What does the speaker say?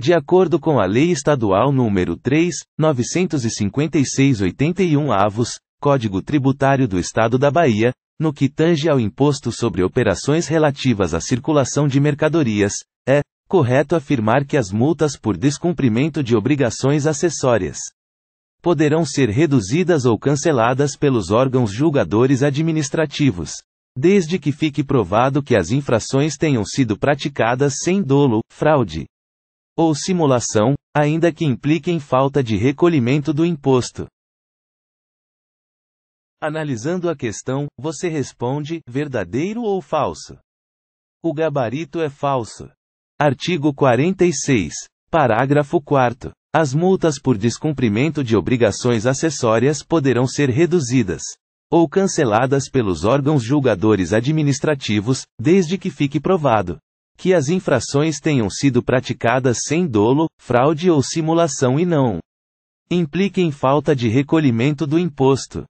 De acordo com a Lei Estadual número 3, 956/81 avos, Código Tributário do Estado da Bahia, no que tange ao imposto sobre operações relativas à circulação de mercadorias, é correto afirmar que as multas por descumprimento de obrigações acessórias poderão ser reduzidas ou canceladas pelos órgãos julgadores administrativos, desde que fique provado que as infrações tenham sido praticadas sem dolo, fraude ou simulação, ainda que impliquem falta de recolhimento do imposto. Analisando a questão, você responde: verdadeiro ou falso? O gabarito é falso. Artigo 46. Parágrafo 4º. As multas por descumprimento de obrigações acessórias poderão ser reduzidas ou canceladas pelos órgãos julgadores administrativos, desde que fique provado que as infrações tenham sido praticadas sem dolo, fraude ou simulação e não impliquem falta de recolhimento do imposto.